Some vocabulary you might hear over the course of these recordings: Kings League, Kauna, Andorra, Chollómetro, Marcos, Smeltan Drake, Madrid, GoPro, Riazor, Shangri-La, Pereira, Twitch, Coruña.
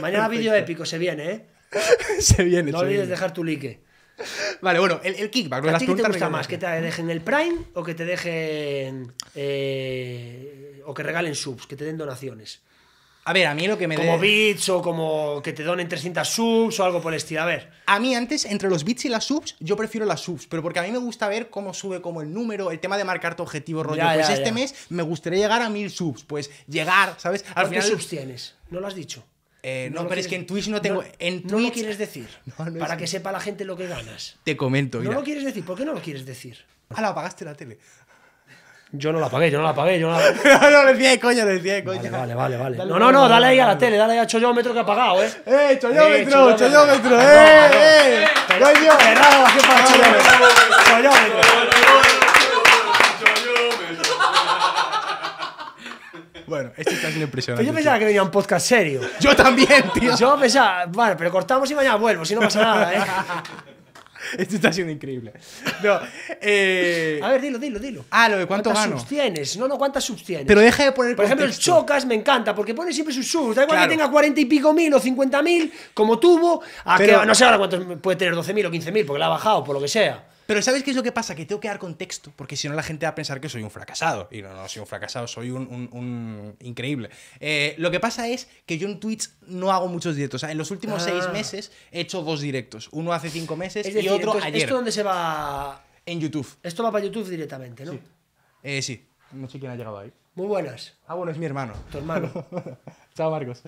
Mañana vídeo épico, se viene, ¿eh? Se viene. No olvides dejar tu like. Vale, bueno, el kickback. ¿A ti qué te gusta más? ¿Que te dejen el Prime o que te dejen... o que regalen subs, que te den donaciones? A ver, a mí lo que me como bits o como que te donen 300 subs o algo por el estilo, a ver. A mí antes, entre los bits y las subs, yo prefiero las subs, pero porque a mí me gusta ver cómo sube, como el número, el tema de marcar tu objetivo, rollo. Ya, pues ya, este mes me gustaría llegar a 1000 subs, pues llegar, ¿sabes? Al final... ¿Qué subs tienes? ¿No lo has dicho? No, pero es que en Twitch no tengo... No lo quieres decir, para que sepa la gente lo que ganas. Te comento, mira. No lo quieres decir, ¿por qué no lo quieres decir? Ah, la apagaste la tele. Yo no la apagué, yo no la apagué, yo no la apagué. No, le decía de coña, le decía de coña. Vale. No, dale ahí a la tele, dale ahí a Chollómetro que ha apagado, ¿eh? Chollómetro, coño. Cerrado, ¿qué pasa, Chollómetro? Bueno, esto está siendo impresionante. Yo pensaba que venía un podcast serio. Yo también, tío. Yo pensaba, vale, pero cortamos y mañana vuelvo, si no pasa nada, ¿eh? Esto está siendo increíble. No, a ver, dilo. Ah, lo de cuántas subs tienes. No, ¿cuántas subs tienes? Pero deja de poner. Por ejemplo, el Chocas me encanta porque pone siempre sus subs. Da igual que tenga 40 y pico mil o 50 mil, como tuvo. No sé ahora cuántos puede tener, 12 mil o 15 mil, porque la ha bajado, por lo que sea. Pero ¿sabes qué es lo que pasa? Que tengo que dar contexto, porque si no la gente va a pensar que soy un fracasado. Y no soy un fracasado, soy un increíble. Lo que pasa es que yo en Twitch no hago muchos directos. O sea, en los últimos 6 meses he hecho 2 directos. Uno hace 5 meses y otro ayer. ¿Esto dónde se va? En YouTube. Esto va para YouTube directamente, ¿no? Sí. Sí. No sé quién ha llegado ahí. Muy buenas. Ah, bueno, es mi hermano. Tu hermano. Chao, Marcos.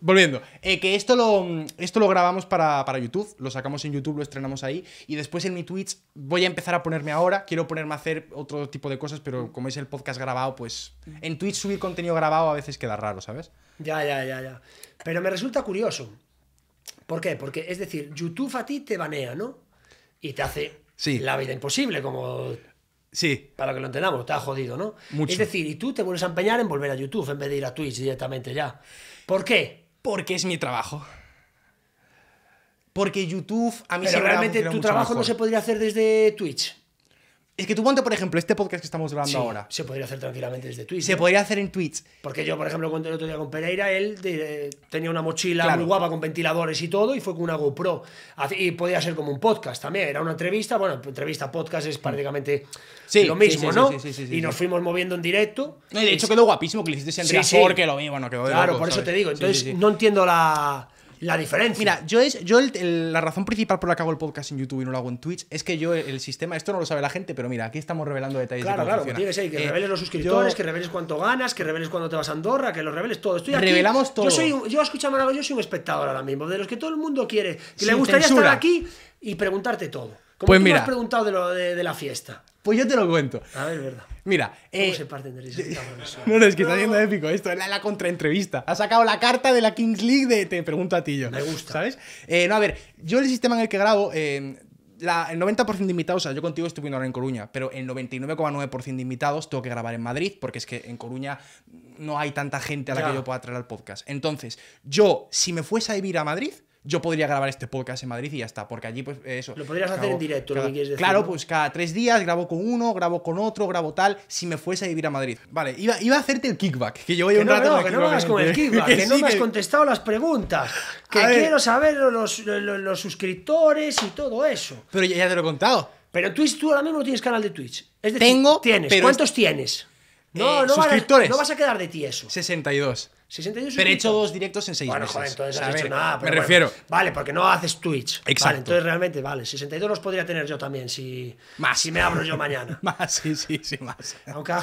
Volviendo, que esto lo grabamos para YouTube, lo sacamos en YouTube, lo estrenamos ahí y después en mi Twitch voy a empezar a ponerme ahora, quiero ponerme a hacer otro tipo de cosas, pero como es el podcast grabado, pues en Twitch subir contenido grabado a veces queda raro, ¿sabes? Ya. Pero me resulta curioso. ¿Por qué? Porque, es decir, YouTube a ti te banea, ¿no? Y te hace la vida imposible, como... Sí. Para que lo entendamos, te ha jodido, ¿no? Mucho. Es decir, y tú te vuelves a empeñar en volver a YouTube en vez de ir a Twitch directamente ya. ¿Por qué? Porque es mi trabajo. Porque YouTube a mí se me ha funcionado mucho mejor. Pero realmente tu trabajo no se podría hacer desde Twitch. Es que tú ponte, por ejemplo, este podcast que estamos grabando ahora. Se podría hacer tranquilamente desde Twitch. Se podría hacer en Twitch. Porque yo, por ejemplo, cuando el otro día con Pereira, él tenía una mochila muy guapa con ventiladores y todo, y fue con una GoPro. Y podía ser como un podcast también. Era una entrevista. Bueno, entrevista, podcast es prácticamente lo mismo, ¿no? Sí, y nos fuimos moviendo en directo. No, y de hecho quedó guapísimo que lo hiciste en Riazor, que lo mismo, bueno, quedó de loco, claro, por eso te digo. Entonces no entiendo la diferencia. Mira, la razón principal por la que hago el podcast en YouTube y no lo hago en Twitch es que yo el sistema, esto no lo sabe la gente, pero mira, aquí estamos revelando detalles. Claro, que tienes ahí, que reveles los suscriptores, que reveles cuánto ganas, que reveles cuándo te vas a Andorra, que lo reveles todo. Estoy aquí, revelamos todo. Yo soy un espectador ahora mismo, de los que todo el mundo quiere, que le gustaría estar aquí y preguntarte todo. Como pues tú me has preguntado de la fiesta. Pues yo te lo cuento. A ver, verdad. Mira, ¿cómo se parten de risas? No, es que está siendo épico esto. Es la contraentrevista. Ha sacado la carta de la Kings League de te pregunto a ti yo. Me gusta. ¿Sabes? No, a ver, yo el sistema en el que grabo, el 90% de invitados, o sea, yo contigo estoy viendo ahora en Coruña, pero el 99,9% de invitados tengo que grabar en Madrid, porque es que en Coruña no hay tanta gente a la que yo pueda traer al podcast. Entonces, yo, si me fuese a vivir a Madrid, yo podría grabar este podcast en Madrid y ya está, porque allí pues eso... Lo podrías hacer en directo, lo que quieres decir. Claro, ¿no? Pues cada 3 días grabo con uno, grabo con otro, grabo tal, si me fuese a vivir a Madrid. Vale, iba a hacerte el kickback, que llevo ya un rato... Que no me hagas con el kickback, que no me has contestado las preguntas, que quiero saber los suscriptores y todo eso. Pero ya te lo he contado. Pero en Twitch tú ahora mismo no tienes canal de Twitch. Es decir, tengo, tienes. ¿Cuántos tienes? No, suscriptores. No vas a quedar de ti eso. 62. Pero he hecho 2 directos en 6 meses. Bueno, joder, entonces has hecho nada. Pero me refiero. Vale, porque no haces Twitch. Exacto. Vale, entonces realmente, vale, 62 los podría tener yo también si me abro yo mañana. Más, más. Aunque,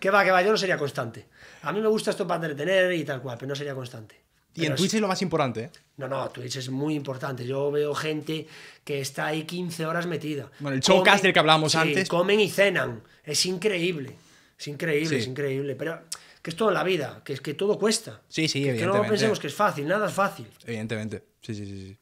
que va, yo no sería constante. A mí me gusta esto para entretener y tal cual, pero no sería constante. Pero y en Twitch es lo más importante, ¿eh? No, Twitch es muy importante. Yo veo gente que está ahí 15 horas metida. Bueno, el showcast del que hablábamos antes. Comen y cenan. Es increíble. Es increíble. Pero... que es todo en la vida, que todo cuesta. Sí, evidentemente. Que no pensemos que es fácil, nada es fácil. Evidentemente, sí.